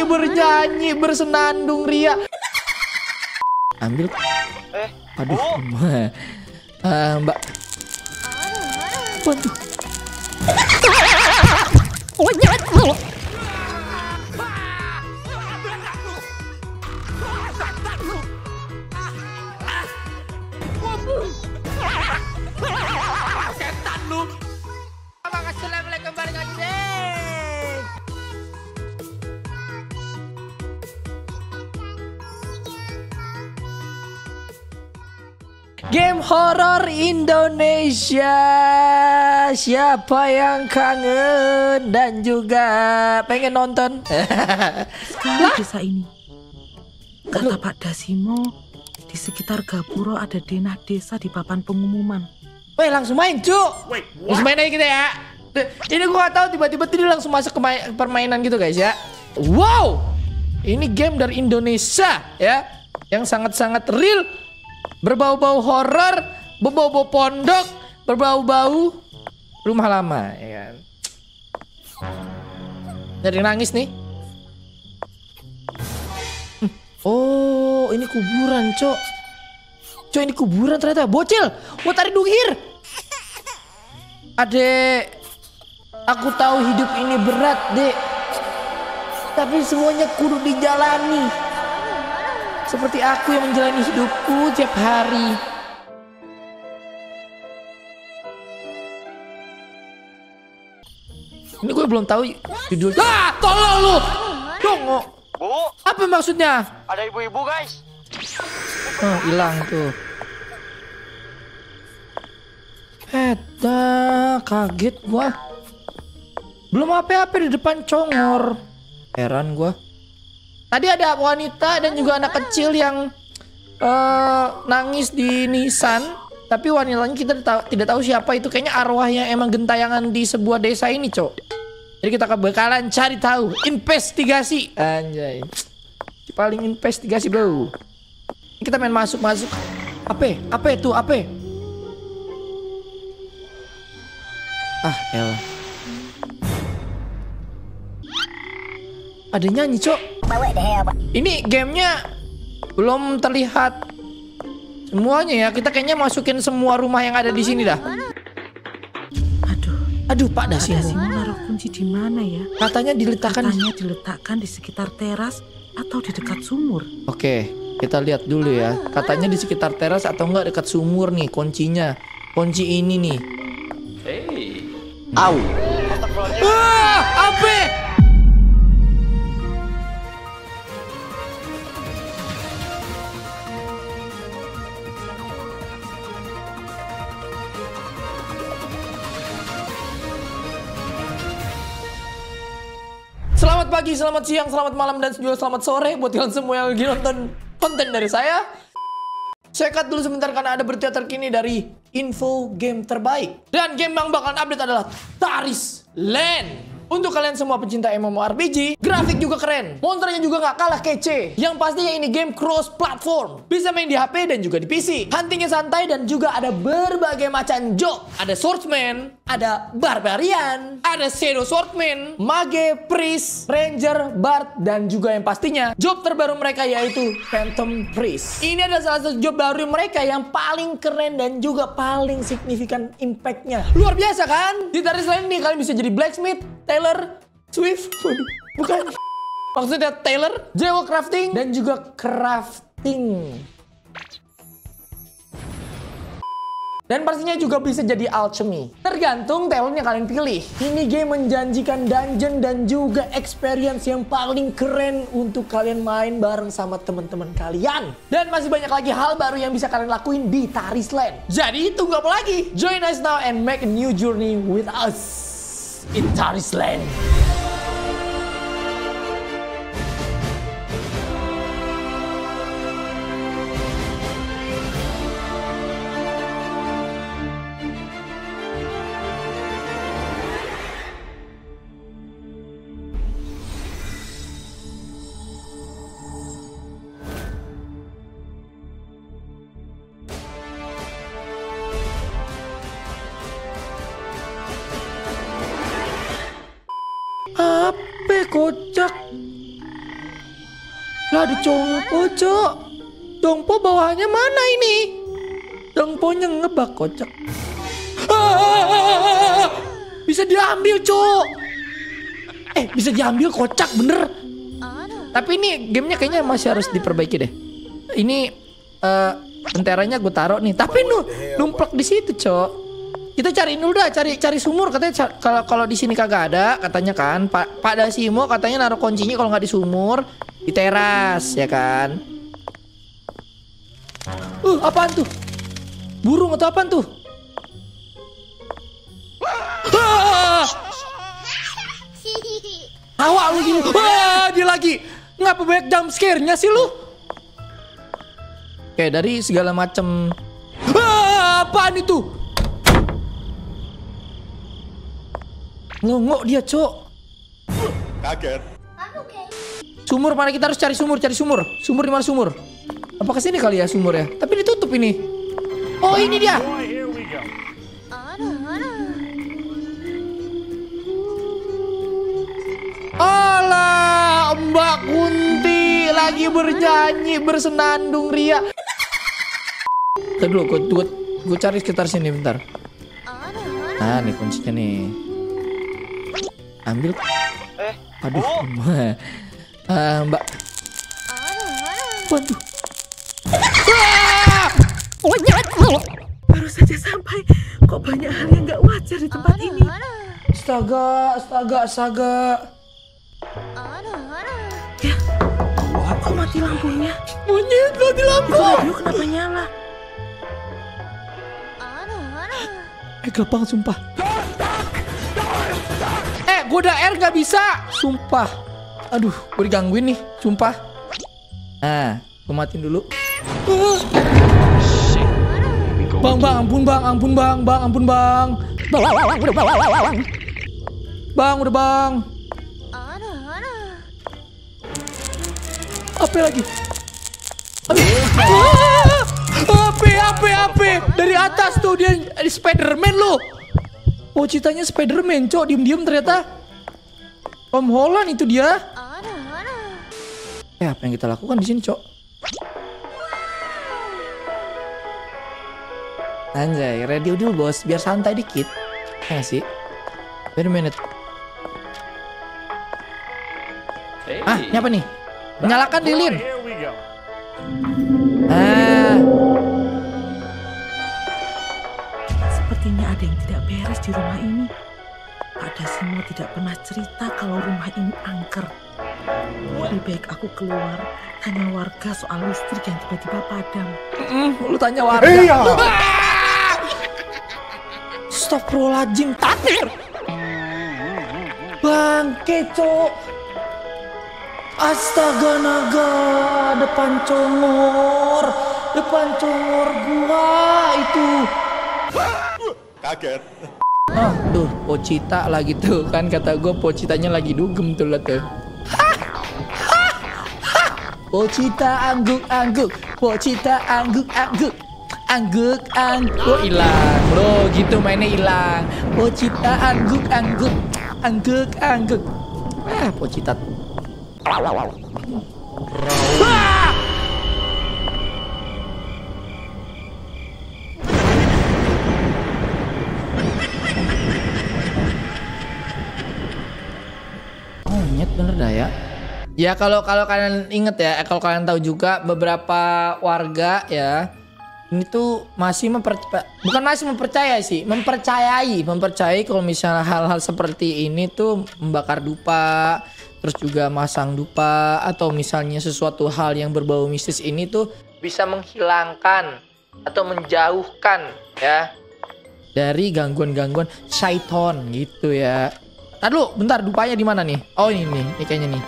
lagi berjanji bersenandung ria. Ambil. Aduh, Mbak. Waduh. Game horor Indonesia. Siapa yang kangen dan juga pengen nonton? Sekali desa ini. Kata Pak Dasimo, di sekitar Gapuro ada denah desa di papan pengumuman. Woi, langsung main, Cuk. Langsung main aja kita ya. Ini gua gak tahu tiba-tiba tadi langsung masuk ke permainan gitu, guys ya. Wow. Ini game dari Indonesia ya, yang sangat-sangat real. Berbau-bau horor, berbau-bau pondok, berbau-bau rumah lama, ya kan? Dari nangis nih. Oh, ini kuburan, Cok. Cok, ini kuburan ternyata. Bocil, mau tarik dukir. Adek, aku tahu hidup ini berat, Dek. Tapi semuanya kudu dijalani. Seperti aku yang menjalani hidupku tiap hari. Ini gue belum tahu judul. Ah, tolong lu. Dongo. Bu. Apa maksudnya? Ada ibu-ibu, guys. Oh, hilang tuh. Eta, kaget gua. Belum apa-apa di depan congor. Heran gua. Tadi ada wanita dan juga anak kecil yang nangis di nisan. Tapi wanitanya kita tidak tahu siapa itu. Kayaknya arwah yang emang gentayangan di sebuah desa ini, Cok. Jadi kita bakalan cari tahu. Investigasi. Anjay. Paling investigasi, bro. Kita main masuk-masuk. Apa? Apa itu? Apa? Ah, elah. Ada nyanyi, Cok. Ini gamenya belum terlihat semuanya ya. Kita kayaknya masukin semua rumah yang ada di sini dah. Aduh, aduh, Pak Dasimo. Naruh kunci di mana ya? Katanya diletakkan di sekitar teras atau di dekat sumur. Oke, kita lihat dulu ya. Katanya di sekitar teras atau enggak dekat sumur nih kuncinya. Kunci ini nih. Hey. Au. Ah, apa? Selamat pagi, selamat siang, selamat malam, dan juga selamat sore buat kalian semua yang lagi nonton konten dari saya. Saya cut dulu sebentar karena ada berita terkini dari info game terbaik. Dan game yang bakalan update adalah Tarisland. Untuk kalian semua pecinta MMORPG, grafik juga keren. Monsternya juga gak kalah kece. Yang pastinya ini game cross platform. Bisa main di HP dan juga di PC. Huntingnya santai dan juga ada berbagai macam job. Ada swordsman, ada barbarian, ada shadow swordman, mage, priest, ranger, bard, dan juga yang pastinya job terbaru mereka yaitu phantom priest. Ini adalah salah satu job baru mereka yang paling keren dan juga paling signifikan impactnya. Luar biasa kan? Di Tarisland ini kalian bisa jadi blacksmith, Taylor Swift, waduh, bukan. Maksudnya Taylor, Jewel crafting, dan juga crafting. Dan pastinya juga bisa jadi alchemy. Tergantung talent yang kalian pilih. Ini game menjanjikan dungeon dan juga experience yang paling keren untuk kalian main bareng sama teman-teman kalian. Dan masih banyak lagi hal baru yang bisa kalian lakuin di Tarisland. Jadi tunggu apa lagi? Join us now and make a new journey with us. In Tarisland. Kocak. Lah ada Jongpo, Cok. Jongpo bawahnya mana ini? Jongpo nyengebak, Cok. Bisa diambil, Cok. Bisa diambil, kocak bener. Tapi ini gamenya kayaknya masih harus diperbaiki deh. Ini tenteranya gue taruh nih. Tapi numplek di situ, Cok. Kita cariin dulu dah, cari sumur katanya. Kalau di sini kagak ada katanya kan. Pak Dasimo katanya naruh kuncinya kalau nggak di sumur di teras, ya kan? Apaan tuh? Burung atau apaan tuh? Awak lu gini, dia lagi. Ngapa banyak jump scare-nya sih lu? Kayak dari segala macem. Apaan itu? Nongok dia, Cok. Kaget. Sumur, mana kita harus cari sumur. Sumur di mana sumur? Apa kesini kali ya sumur ya? Tapi ditutup ini. Oh, ini dia. Alah, Mbak Kunti lagi bernyanyi bersenandung ria. Tadi dulu, gue cari sekitar sini bentar. Nah, nih kuncinya nih. Ambil. Aduh, Mbak. Waduh. Baru saja sampai, kok banyak hal yang gak wajar di tempat ini. Astaga. Ya, kok mati lampunya? Monyet mati lampu. Itu radio kenapa nyala? Gampang sumpah. Goda air gak bisa. Sumpah. Aduh, gue digangguin nih, sumpah. Nah, gue matiin dulu. Bang, ampun bang. Apa lagi? HP. Dari atas tuh dia Spiderman lo. Oh, ceritanya Spiderman, Cok. Diem-diem ternyata Om Holland itu dia. Apa yang kita lakukan di sini, Cok? Anjay, radio dulu, Bos. Biar santai dikit. Ya sih? Wait a minute. Ini apa nih? Nyalakan lilin. Sepertinya ada yang tidak beres di rumah ini. Pak Dasimo tidak pernah cerita kalau rumah ini angker. Lebih baik aku keluar, tanya warga soal listrik yang tiba-tiba padam. Lu tanya warga. Iya. Stop rolajim tatir. Bang keco. Astaga naga, depan congor gua itu. Kaget. Tuh Pocita lagi tuh kan, kata gua Pocitanya lagi dugem tuh, lihat tuh. Pocita angguk-angguk, Pocita angguk-angguk, angguk-angguk. Oh hilang, lo gitu mainnya hilang. Pocita angguk-angguk, angguk-angguk. Pocita. Nyet bener dah ya. Ya kalau kalian inget ya, kalau kalian tahu juga beberapa warga ya, ini tuh masih mempercayai kalau misalnya hal-hal seperti ini tuh membakar dupa. Terus juga masang dupa atau misalnya sesuatu hal yang berbau mistis ini tuh bisa menghilangkan atau menjauhkan ya dari gangguan-gangguan syaiton gitu ya. Tadi lu bentar, dupanya di mana nih? Oh ini nih, ini kayaknya nih.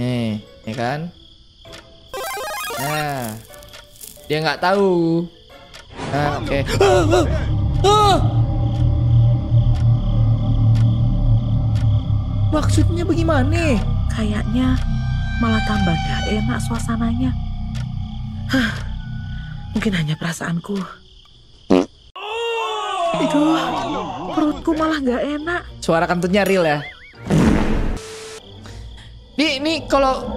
Nih, ya kan? Nah, dia nggak tahu. Nah, oke. Maksudnya bagaimana? Kayaknya malah tambah gak enak suasananya. Mungkin hanya perasaanku. Itu perutku malah gak enak. Suara kentutnya real ya. Nih kalau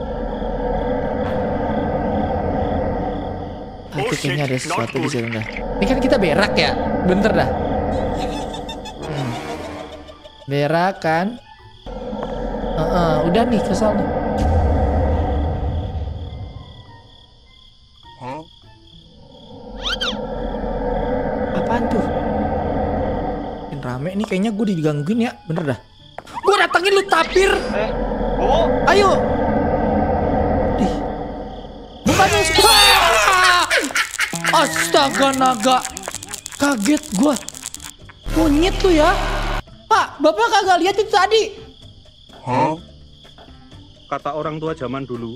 Aduh, kayaknya ada sesuatu di situ dah. Ini kan kita berak ya, bentar dah. Berak kan? Udah nih kesal nih. Apaan tuh? Makin rame nih, kayaknya gue digangguin ya, bener dah. Gue datangin lu tapir. Ayo. Astaga naga, kaget gua. Kunyit tuh ya. Pak, bapak kagak lihat itu tadi? Kata orang tua zaman dulu,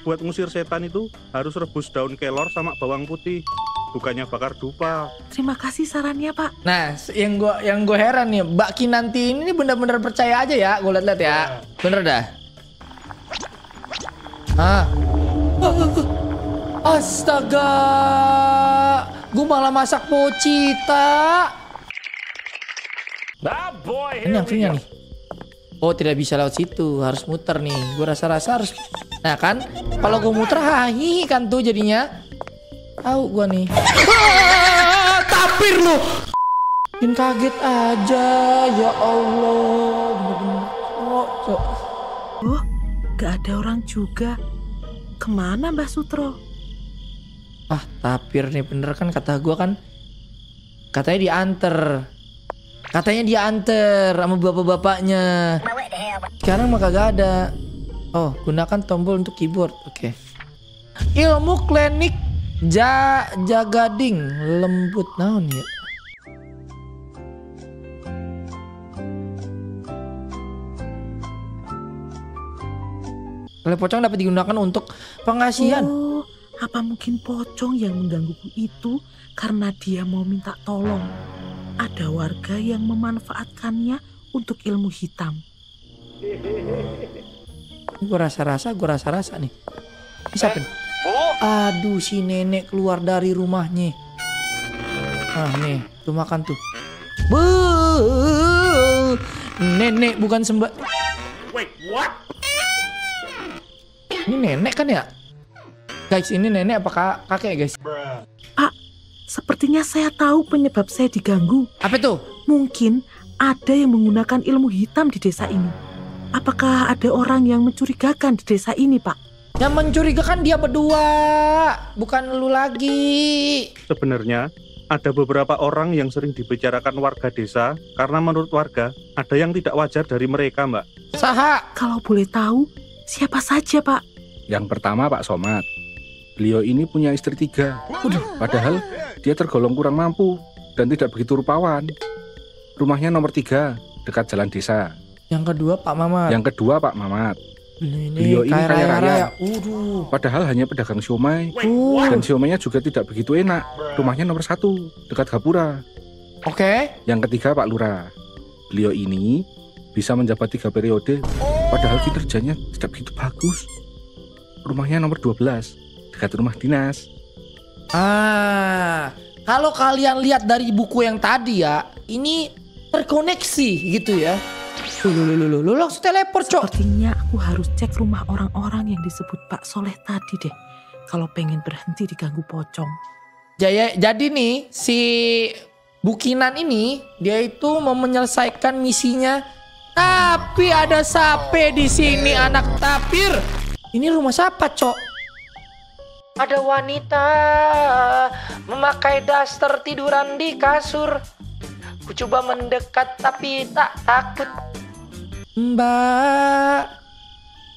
buat ngusir setan itu harus rebus daun kelor sama bawang putih, bukannya bakar dupa. Terima kasih sarannya, Pak. Nah, yang gua heran nih, Mbak Kinanti ini bener-bener percaya aja ya, gua liat-liat ya. Bener dah. Astaga, gue malah masak pocita. Ini akhirnya nih. Oh, tidak bisa lewat situ, harus muter nih. Gue rasa-rasa harus. Nah kan, kalau gue muter hahihi kan tuh jadinya. Tahu gue nih. Tapir lu. Bikin kaget aja, ya Allah. Oh, gak ada orang juga. Kemana Mbak Sutro? Ah, tapir nih, bener kan kata gua kan. Katanya dianter. Katanya dianter sama bapak-bapaknya. Sekarang mah kagak ada. Oh, gunakan tombol untuk keyboard. Oke. Ilmu klinik jagading lembut naon ya. Oleh pocong dapat digunakan untuk pengasihan. Apa mungkin pocong yang menggangguku itu karena dia mau minta tolong? Ada warga yang memanfaatkannya untuk ilmu hitam. Gue rasa-rasa nih. Siapa nih? Aduh, si nenek keluar dari rumahnya. Ah nih, tuh makan tuh. Nenek bukan sembah. Wait, what? Ini nenek kan ya? Guys, ini nenek apa kakek guys? Pak, sepertinya saya tahu penyebab saya diganggu. Apa itu? Mungkin ada yang menggunakan ilmu hitam di desa ini. Apakah ada orang yang mencurigakan di desa ini, Pak? Yang mencurigakan dia berdua, bukan lu lagi. Sebenarnya ada beberapa orang yang sering dibicarakan warga desa karena menurut warga ada yang tidak wajar dari mereka, Mbak. Saha, kalau boleh tahu siapa saja, Pak? Yang pertama Pak Somad. Beliau ini punya istri 3. Padahal dia tergolong kurang mampu dan tidak begitu rupawan. Rumahnya nomor 3, dekat jalan desa. Yang kedua Pak Mamat. Beliau ini kaya raya. Padahal hanya pedagang siomay. Dan siomainya juga tidak begitu enak. Rumahnya nomor 1, dekat gapura. Yang ketiga Pak Lura. Beliau ini bisa menjabat 3 periode. Padahal kinerjanya tidak begitu bagus. Rumahnya nomor 12. Dekat rumah dinas. Kalau kalian lihat dari buku yang tadi ya, ini terkoneksi gitu ya. Lu langsung teleport, Cok. Sepertinya aku harus cek rumah orang-orang yang disebut Pak Soleh tadi deh, kalau pengen berhenti diganggu pocong. Jadi nih si Bu Kinan ini, dia itu mau menyelesaikan misinya. Tapi ada sape di sini, anak tapir. Ini rumah siapa, Cok? Ada wanita memakai daster tiduran di kasur. Ku coba mendekat tapi tak takut. Mbak,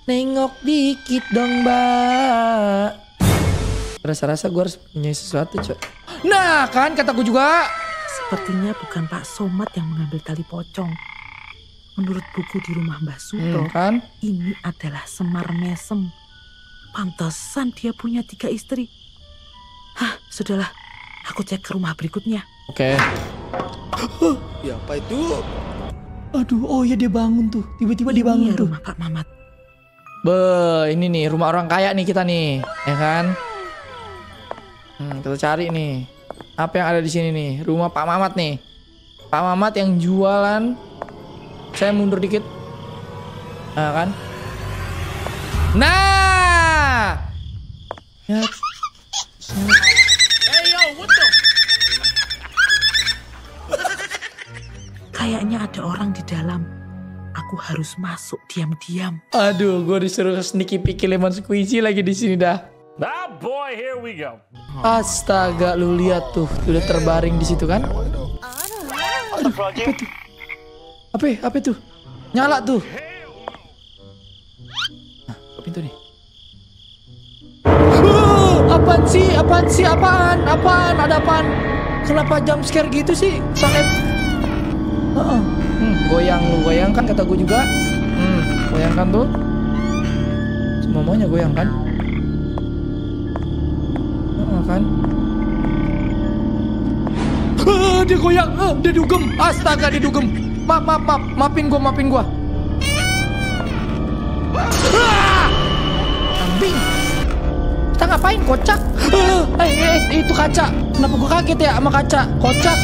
nengok dikit dong, Mbak. Rasa-rasa gue harus punya sesuatu, Cok. Nah kan, kata gue juga. Sepertinya bukan Pak Somad yang mengambil tali pocong. Menurut buku di rumah Mbak Suto, kan? Ini adalah Semar Mesem. Pantesan dia punya 3 istri. Sudahlah, aku cek ke rumah berikutnya. Ya apa itu? Aduh, oh ya dia bangun tuh. Tiba-tiba dia bangun tuh. Rumah Pak Mamat. Ini nih rumah orang kaya nih kita nih, ya kan? Kita cari nih. Apa yang ada di sini nih? Rumah Pak Mamat nih. Pak Mamat yang jualan. Saya mundur dikit. Nah kan? Nah. Kayaknya ada orang di dalam. Aku harus masuk diam-diam. Aduh, gue disuruh sneaky picky lemon squeezy lagi di sini dah. Nah, boy, here we go. Astaga, lu lihat tuh, udah terbaring di situ kan? Aduh, apa tuh? Nyala tuh. Nah, pintu nih. Apaan sih? Ada apaan? Kenapa jump scare gitu sih? Goyang lu, goyang kan kata gue juga. Goyang kan tuh. Semua maunya goyang kan? Kan? Dia goyang, dia dugem. Astaga, dia dugem. Maaf. Maafin gue. Kambing. Kita ngapain, kocak? Itu kaca. Kenapa gue kaget ya sama kaca? Kocak.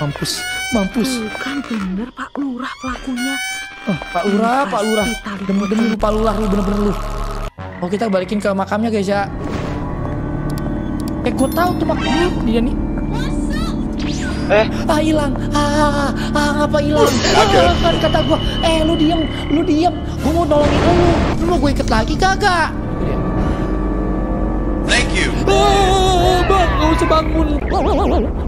Mampus. Bukan bener Pak Lurah pelakunya. Pak Lura. Demi lupa Lurah lu, bener-bener lu. Oh, kita balikin ke makamnya guys ya. Gue tahu tuh makamnya dia nih. Hilang. Ngapa hilang? Kan kata gue, lu diem. Gue mau nolongin lu. Lu mau gue ikat lagi kagak? Thank you. Bang, gak usah bangun.